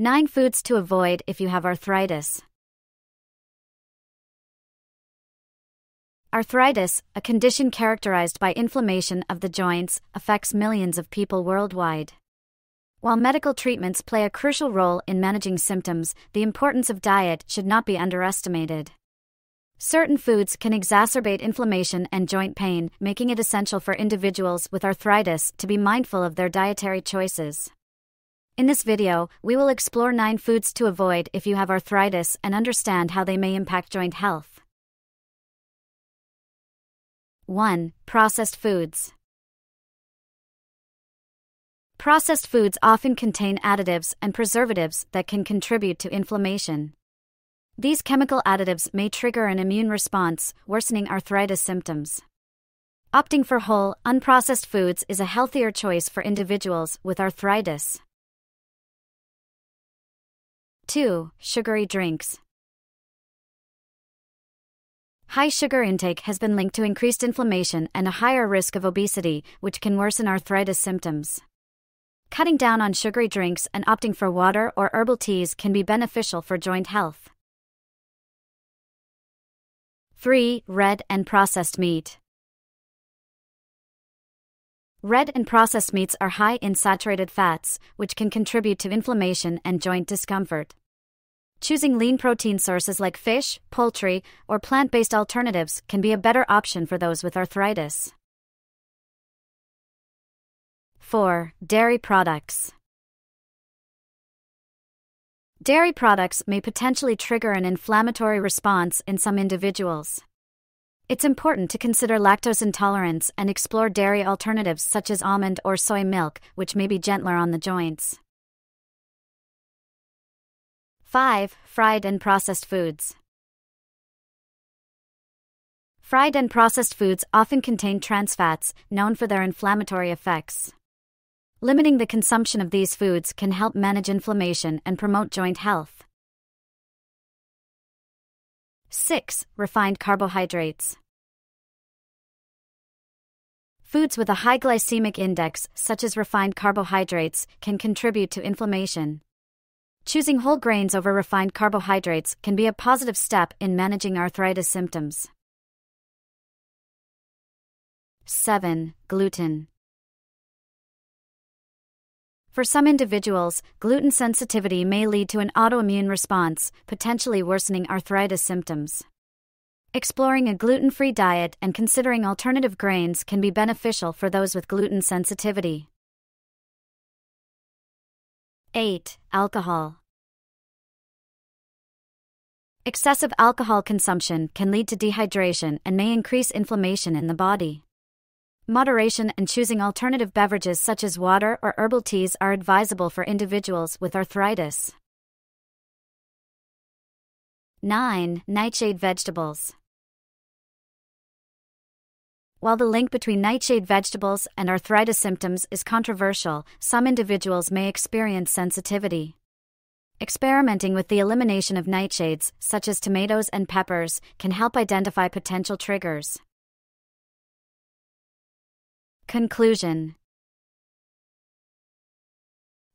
9 Foods to avoid if you have arthritis. Arthritis, a condition characterized by inflammation of the joints, affects millions of people worldwide. While medical treatments play a crucial role in managing symptoms, the importance of diet should not be underestimated. Certain foods can exacerbate inflammation and joint pain, making it essential for individuals with arthritis to be mindful of their dietary choices. In this video, we will explore 9 foods to avoid if you have arthritis and understand how they may impact joint health. 1. Processed foods. Processed foods often contain additives and preservatives that can contribute to inflammation. These chemical additives may trigger an immune response, worsening arthritis symptoms. Opting for whole, unprocessed foods is a healthier choice for individuals with arthritis. 2. Sugary drinks. High sugar intake has been linked to increased inflammation and a higher risk of obesity, which can worsen arthritis symptoms. Cutting down on sugary drinks and opting for water or herbal teas can be beneficial for joint health. 3. Red and processed meat. Red and processed meats are high in saturated fats, which can contribute to inflammation and joint discomfort. Choosing lean protein sources like fish, poultry, or plant-based alternatives can be a better option for those with arthritis. 4. Dairy products. Dairy products may potentially trigger an inflammatory response in some individuals. It's important to consider lactose intolerance and explore dairy alternatives such as almond or soy milk, which may be gentler on the joints. 5. Fried and processed foods. Fried and processed foods often contain trans fats, known for their inflammatory effects. Limiting the consumption of these foods can help manage inflammation and promote joint health. 6. Refined carbohydrates. Foods with a high glycemic index, such as refined carbohydrates, can contribute to inflammation. Choosing whole grains over refined carbohydrates can be a positive step in managing arthritis symptoms. 7. Gluten. For some individuals, gluten sensitivity may lead to an autoimmune response, potentially worsening arthritis symptoms. Exploring a gluten-free diet and considering alternative grains can be beneficial for those with gluten sensitivity. 8. Alcohol. Excessive alcohol consumption can lead to dehydration and may increase inflammation in the body. Moderation and choosing alternative beverages such as water or herbal teas are advisable for individuals with arthritis. 9. Nightshade vegetables. While the link between nightshade vegetables and arthritis symptoms is controversial, some individuals may experience sensitivity. Experimenting with the elimination of nightshades, such as tomatoes and peppers, can help identify potential triggers. Conclusion.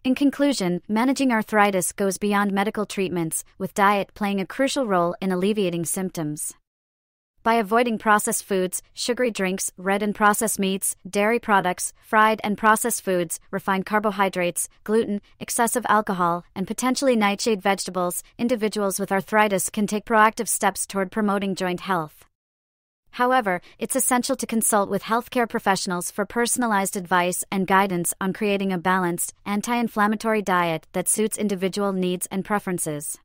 In conclusion, managing arthritis goes beyond medical treatments, with diet playing a crucial role in alleviating symptoms. By avoiding processed foods, sugary drinks, red and processed meats, dairy products, fried and processed foods, refined carbohydrates, gluten, excessive alcohol, and potentially nightshade vegetables, individuals with arthritis can take proactive steps toward promoting joint health. However, it's essential to consult with healthcare professionals for personalized advice and guidance on creating a balanced, anti-inflammatory diet that suits individual needs and preferences.